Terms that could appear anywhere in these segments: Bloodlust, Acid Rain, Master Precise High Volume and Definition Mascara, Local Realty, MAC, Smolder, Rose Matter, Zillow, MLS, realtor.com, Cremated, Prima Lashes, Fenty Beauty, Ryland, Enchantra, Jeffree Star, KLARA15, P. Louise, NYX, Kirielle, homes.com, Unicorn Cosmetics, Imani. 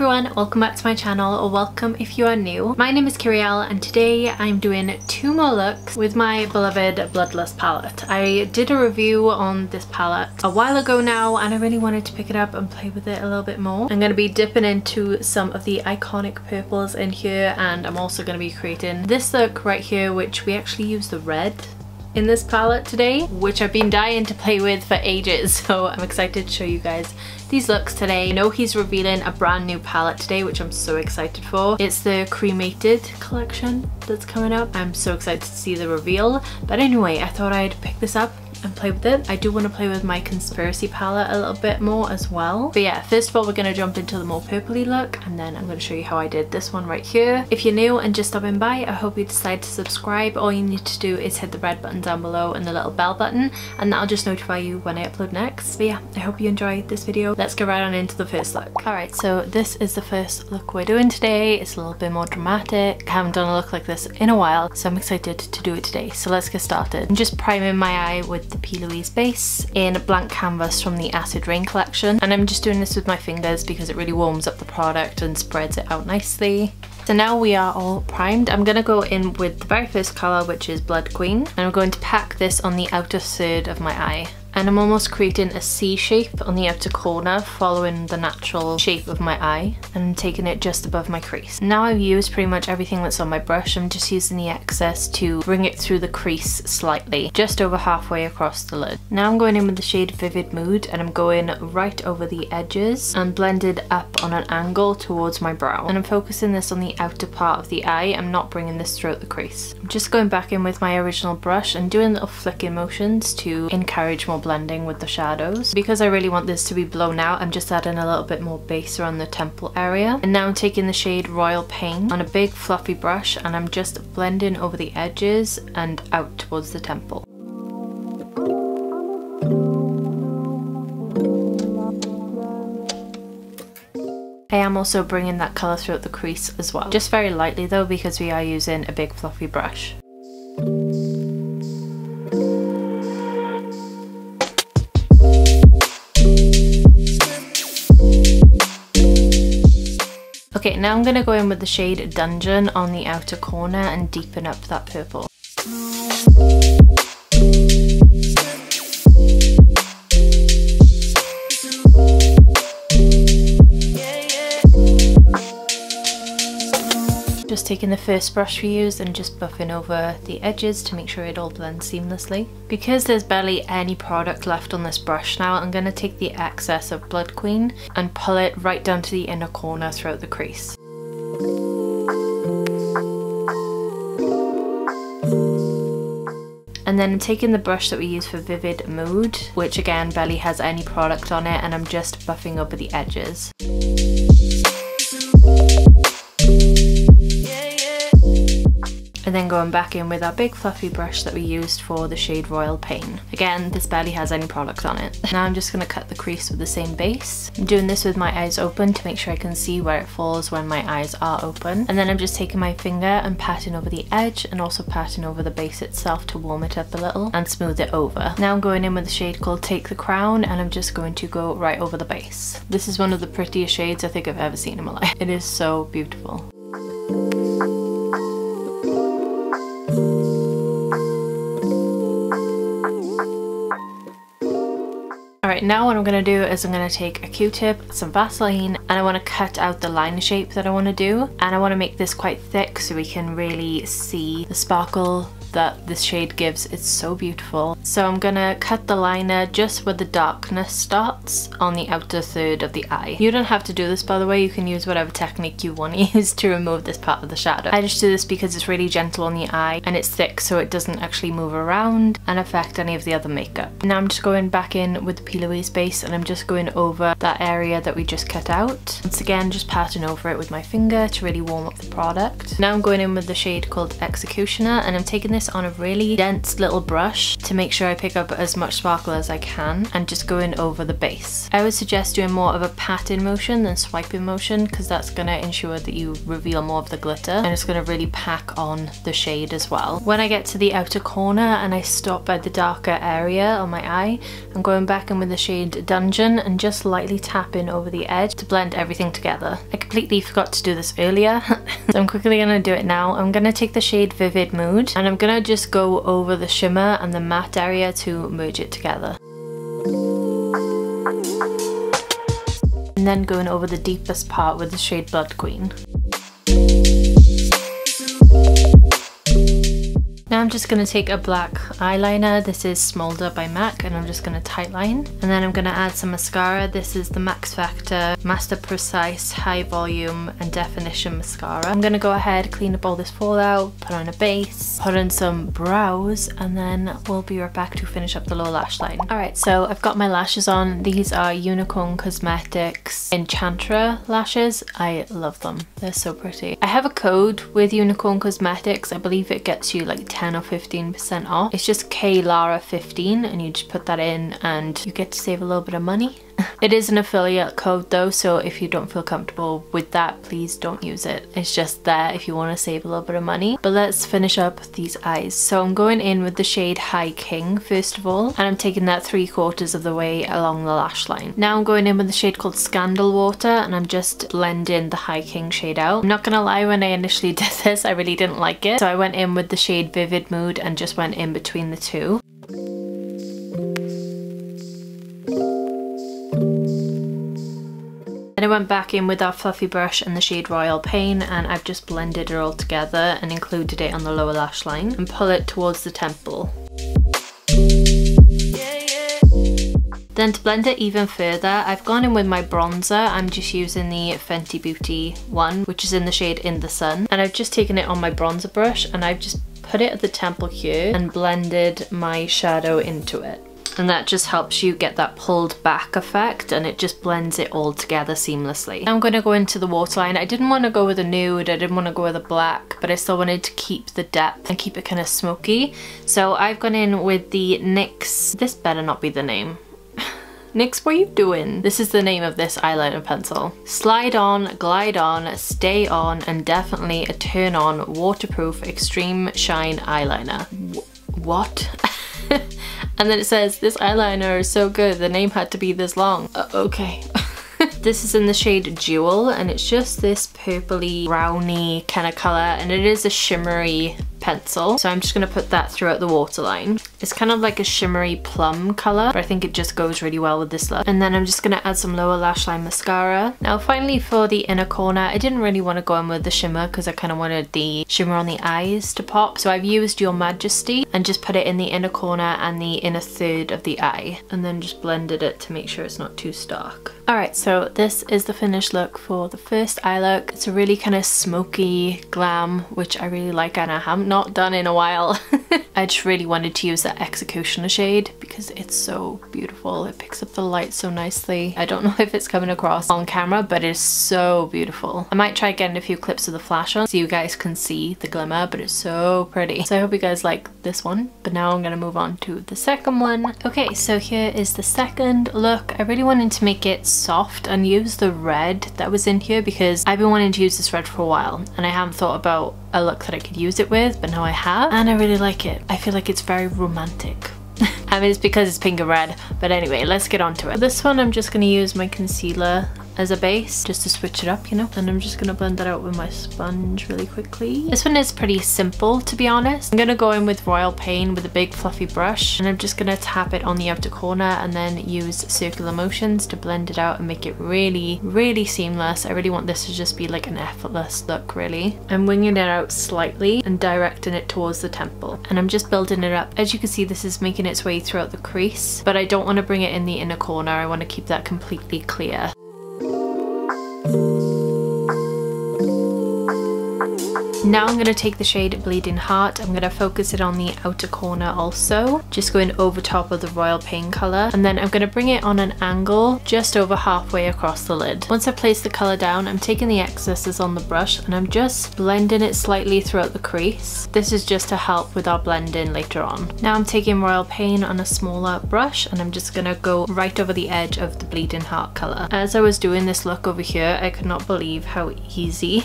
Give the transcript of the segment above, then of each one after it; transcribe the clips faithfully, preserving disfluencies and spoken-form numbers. everyone, welcome back to my channel, or welcome if you are new. My name is Kirielle and today I'm doing two more looks with my beloved Bloodlust palette. I did a review on this palette a while ago now and I really wanted to pick it up and play with it a little bit more. I'm going to be dipping into some of the iconic purples in here and I'm also going to be creating this look right here, which we actually use the red in this palette today, which I've been dying to play with for ages, so I'm excited to show you guys these looks today. I know he's revealing a brand new palette today, which I'm so excited for. It's the Cremated collection that's coming up. I'm so excited to see the reveal, but anyway, I thought I'd pick this up and play with it. I do want to play with my conspiracy palette a little bit more as well. But yeah, first of all, we're going to jump into the more purpley look and then I'm going to show you how I did this one right here. If you're new and just stopping by, I hope you decide to subscribe. All you need to do is hit the red button down below and the little bell button and that'll just notify you when I upload next. But yeah, I hope you enjoyed this video. Let's get right on into the first look. Alright, so this is the first look we're doing today. It's a little bit more dramatic. I haven't done a look like this in a while, so I'm excited to do it today. So let's get started. I'm just priming my eye with the P. Louise base in a blank canvas from the Acid Rain collection, and I'm just doing this with my fingers because it really warms up the product and spreads it out nicely. So now we are all primed. I'm going to go in with the very first colour, which is Blood Queen, and I'm going to pack this on the outer third of my eye. And I'm almost creating a C shape on the outer corner, following the natural shape of my eye, and taking it just above my crease. Now I've used pretty much everything that's on my brush. I'm just using the excess to bring it through the crease slightly, just over halfway across the lid. Now I'm going in with the shade Vivid Mood and I'm going right over the edges and blended up on an angle towards my brow. And I'm focusing this on the outer part of the eye. I'm not bringing this throughout the crease. I'm just going back in with my original brush and doing little flicking motions to encourage more blending with the shadows. Because I really want this to be blown out, I'm just adding a little bit more base around the temple area. And now I'm taking the shade Royal Pain on a big fluffy brush and I'm just blending over the edges and out towards the temple. I am also bringing that colour throughout the crease as well. Just very lightly though, because we are using a big fluffy brush. Okay, now I'm going to go in with the shade Dungeon on the outer corner and deepen up that purple. Just taking the first brush we used and just buffing over the edges to make sure it all blends seamlessly. Because there's barely any product left on this brush now, I'm going to take the excess of Blood Queen and pull it right down to the inner corner throughout the crease. And then I'm taking the brush that we use for Vivid Mood, which again barely has any product on it, and I'm just buffing over the edges. And then going back in with our big fluffy brush that we used for the shade Royal Pain. Again, this barely has any product on it. Now I'm just going to cut the crease with the same base. I'm doing this with my eyes open to make sure I can see where it falls when my eyes are open. And then I'm just taking my finger and patting over the edge and also patting over the base itself to warm it up a little and smooth it over. Now I'm going in with a shade called Take the Crown and I'm just going to go right over the base. This is one of the prettiest shades I think I've ever seen in my life. It is so beautiful. Alright, now what I'm going to do is I'm going to take a Q-tip, some Vaseline, and I want to cut out the line shape that I want to do. And I want to make this quite thick so we can really see the sparkle that this shade gives. It's so beautiful. So I'm going to cut the liner just where the darkness starts on the outer third of the eye. You don't have to do this, by the way. You can use whatever technique you want to use to remove this part of the shadow. I just do this because it's really gentle on the eye and it's thick so it doesn't actually move around and affect any of the other makeup. Now I'm just going back in with the P. Louise base and I'm just going over that area that we just cut out. Once again, just patting over it with my finger to really warm up the product. Now I'm going in with the shade called Executioner and I'm taking the this on a really dense little brush to make sure I pick up as much sparkle as I can, and just going over the base. I would suggest doing more of a patting motion than swiping motion, because that's going to ensure that you reveal more of the glitter, and it's going to really pack on the shade as well. When I get to the outer corner and I stop at the darker area on my eye, I'm going back in with the shade Dungeon and just lightly tapping over the edge to blend everything together. I completely forgot to do this earlier, so I'm quickly going to do it now. I'm going to take the shade Vivid Mood and I'm going to just go over the shimmer and the matte area to merge it together. And then going over the deepest part with the shade Blood Queen. Now I'm just going to take a black eyeliner, this is Smolder by MAC, and I'm just going to tightline. And then I'm going to add some mascara, this is the Max Factor Master Precise High Volume and Definition Mascara. I'm going to go ahead, clean up all this fallout, put on a base, put on some brows, and then we'll be right back to finish up the lower lash line. Alright, so I've got my lashes on. These are Unicorn Cosmetics Enchantra lashes. I love them. They're so pretty. I have a code with Unicorn Cosmetics. I believe it gets you like ten or fifteen percent off. It's just K L A R A fifteen and you just put that in and you get to save a little bit of money. It is an affiliate code though, so if you don't feel comfortable with that, please don't use it. It's just there if you want to save a little bit of money. But let's finish up these eyes. So I'm going in with the shade High King first of all, and I'm taking that three quarters of the way along the lash line. Now I'm going in with the shade called Scandal Water and I'm just blending the High King shade out. I'm not gonna lie, when I initially did this I really didn't like it, so I went in with the shade Vivid Mood and just went in between the two. Then I went back in with our fluffy brush and the shade Royal Pain, and I've just blended it all together and included it on the lower lash line and pull it towards the temple. Then to blend it even further, I've gone in with my bronzer. I'm just using the Fenty Beauty one, which is in the shade In The Sun, and I've just taken it on my bronzer brush and I've just put it at the temple here and blended my shadow into it. And that just helps you get that pulled back effect and it just blends it all together seamlessly. I'm going to go into the waterline. I didn't want to go with a nude, I didn't want to go with a black, but I still wanted to keep the depth and keep it kind of smoky. So I've gone in with the NYX, this better not be the name. NYX, what are you doing? This is the name of this eyeliner pencil. Slide on, glide on, stay on, and definitely a turn on waterproof extreme shine eyeliner. Wh- what? And then it says, this eyeliner is so good, the name had to be this long. Uh, okay. This is in the shade Jewel, and it's just this purpley, browny kind of colour, and it is a shimmery pencil. So I'm just going to put that throughout the waterline. It's kind of like a shimmery plum colour, but I think it just goes really well with this look. And then I'm just going to add some lower lash line mascara. Now finally for the inner corner, I didn't really want to go in with the shimmer because I kind of wanted the shimmer on the eyes to pop. So I've used Your Majesty and just put it in the inner corner and the inner third of the eye, and then just blended it to make sure it's not too stark. Alright, so this is the finished look for the first eye look. It's a really kind of smoky glam, which I really like and I haven't not done in a while. I just really wanted to use that Executioner shade because it's so beautiful. It picks up the light so nicely. I don't know if it's coming across on camera, but it's so beautiful. I might try getting a few clips of the flash on so you guys can see the glimmer, but it's so pretty. So I hope you guys like this one, but now I'm gonna move on to the second one. Okay, so here is the second look. I really wanted to make it soft and use the red that was in here because I've been wanting to use this red for a while and I haven't thought about a look that I could use it with, but now I have and I really like it. I feel like it's very romantic. I mean, it's because it's pink and red, but anyway, let's get on to it. This one I'm just going to use my concealer as a base just to switch it up, you know, and I'm just going to blend that out with my sponge really quickly. This one is pretty simple, to be honest. I'm going to go in with Royal Pain with a big fluffy brush and I'm just going to tap it on the outer corner and then use circular motions to blend it out and make it really, really seamless. I really want this to just be like an effortless look, really. I'm winging it out slightly and directing it towards the temple and I'm just building it up. As you can see, this is making its way throughout the crease, but I don't want to bring it in the inner corner. I want to keep that completely clear. Now I'm going to take the shade Bleeding Heart. I'm going to focus it on the outer corner also, just going over top of the Royal Pain colour, and then I'm going to bring it on an angle just over halfway across the lid. Once I place the colour down, I'm taking the excesses on the brush and I'm just blending it slightly throughout the crease. This is just to help with our blending later on. Now I'm taking Royal Pain on a smaller brush and I'm just going to go right over the edge of the Bleeding Heart colour. As I was doing this look over here, I could not believe how easy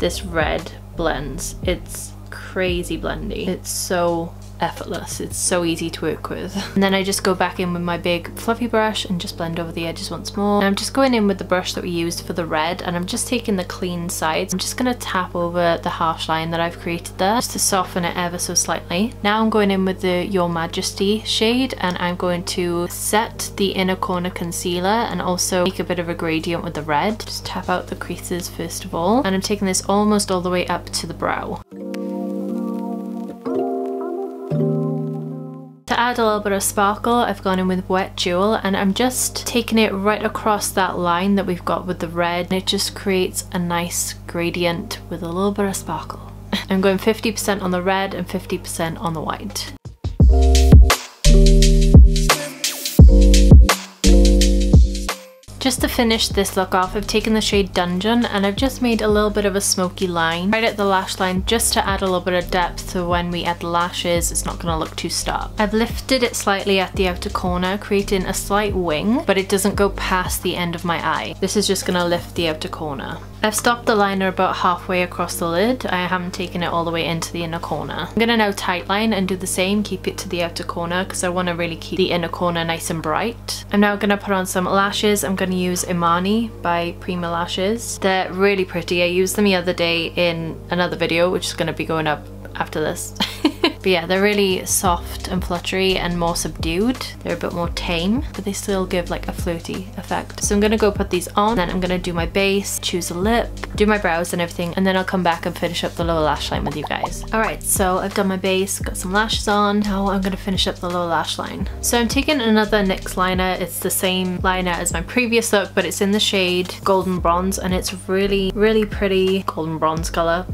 this red blends. It's crazy blendy. It's so effortless. It's so easy to work with. And then I just go back in with my big fluffy brush and just blend over the edges once more. And I'm just going in with the brush that we used for the red and I'm just taking the clean sides. I'm just going to tap over the harsh line that I've created there just to soften it ever so slightly. Now I'm going in with the Your Majesty shade and I'm going to set the inner corner concealer and also make a bit of a gradient with the red. Just tap out the creases first of all. And I'm taking this almost all the way up to the brow. To add a little bit of sparkle, I've gone in with Wet Jewel and I'm just taking it right across that line that we've got with the red, and it just creates a nice gradient with a little bit of sparkle. I'm going fifty percent on the red and fifty percent on the white. Just to finish this look off, I've taken the shade Dungeon and I've just made a little bit of a smoky line right at the lash line just to add a little bit of depth, so when we add the lashes it's not going to look too stark. I've lifted it slightly at the outer corner, creating a slight wing, but it doesn't go past the end of my eye. This is just going to lift the outer corner. I've stopped the liner about halfway across the lid. I haven't taken it all the way into the inner corner. I'm going to now tightline and do the same, keep it to the outer corner because I want to really keep the inner corner nice and bright. I'm now going to put on some lashes. I'm going to use Imani by Prima Lashes. They're really pretty. I used them the other day in another video, which is going to be going up after this. But yeah, they're really soft and fluttery and more subdued. They're a bit more tame, but they still give like a flirty effect. So I'm going to go put these on, then I'm going to do my base, choose a lip, do my brows and everything, and then I'll come back and finish up the lower lash line with you guys. Alright, so I've done my base, got some lashes on, now I'm going to finish up the lower lash line. So I'm taking another NYX liner. It's the same liner as my previous look, but it's in the shade Golden Bronze, and it's really, really pretty golden bronze colour.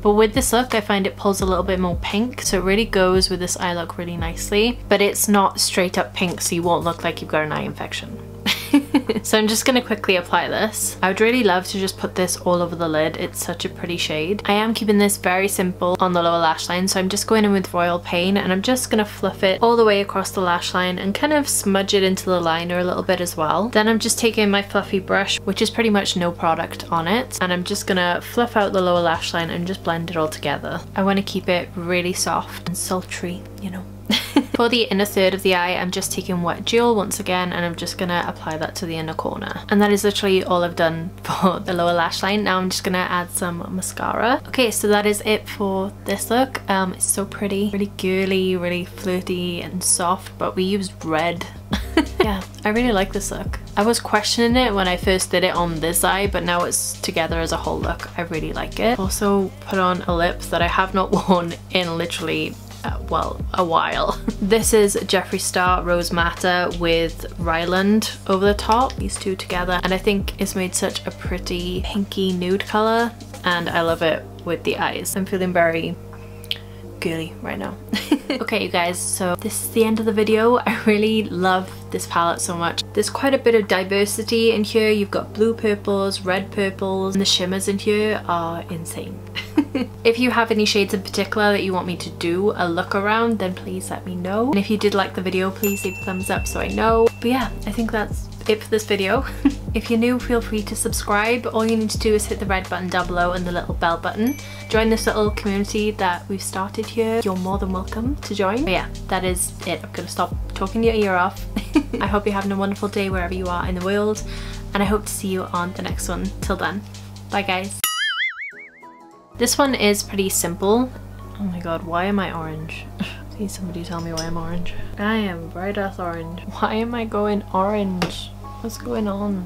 But with this look, I find it pulls a little bit more pink, so it really goes with this eye look really nicely. But it's not straight up pink, so you won't look like you've got an eye infection. So I'm just going to quickly apply this. I would really love to just put this all over the lid. It's such a pretty shade. I am keeping this very simple on the lower lash line, so I'm just going in with Royal Pain and I'm just going to fluff it all the way across the lash line and kind of smudge it into the liner a little bit as well. Then I'm just taking my fluffy brush, which is pretty much no product on it, and I'm just going to fluff out the lower lash line and just blend it all together. I want to keep it really soft and sultry, you know. For the inner third of the eye, I'm just taking Wet Jewel once again and I'm just going to apply that to the inner corner. And that is literally all I've done for the lower lash line. Now I'm just going to add some mascara. Okay, so that is it for this look. Um, it's so pretty, really girly, really flirty and soft, but we used red. Yeah, I really like this look. I was questioning it when I first did it on this eye, but now it's together as a whole look. I really like it. Also put on a lip that I have not worn in literally Uh, well, a while. This is Jeffree Star Rose Matter with Ryland over the top, these two together, and I think it's made such a pretty pinky nude colour, and I love it with the eyes. I'm feeling very girly right now. Okay, you guys, so this is the end of the video. I really love this palette so much. There's quite a bit of diversity in here. You've got blue purples, red purples, and the shimmers in here are insane. If you have any shades in particular that you want me to do a look around, then please let me know. And if you did like the video, please leave a thumbs up so I know. But yeah, I think that's it for this video. If you're new, feel free to subscribe. All you need to do is hit the red button down below and the little bell button. Join this little community that we've started here. You're more than welcome to join. But yeah, that is it. I'm gonna stop talking your ear off. I hope you're having a wonderful day wherever you are in the world, and I hope to see you on the next one. Till then, bye guys. This one is pretty simple. Oh my god, why am I orange? Please somebody tell me why I'm orange. I am bright ass orange. Why am I going orange? What's going on?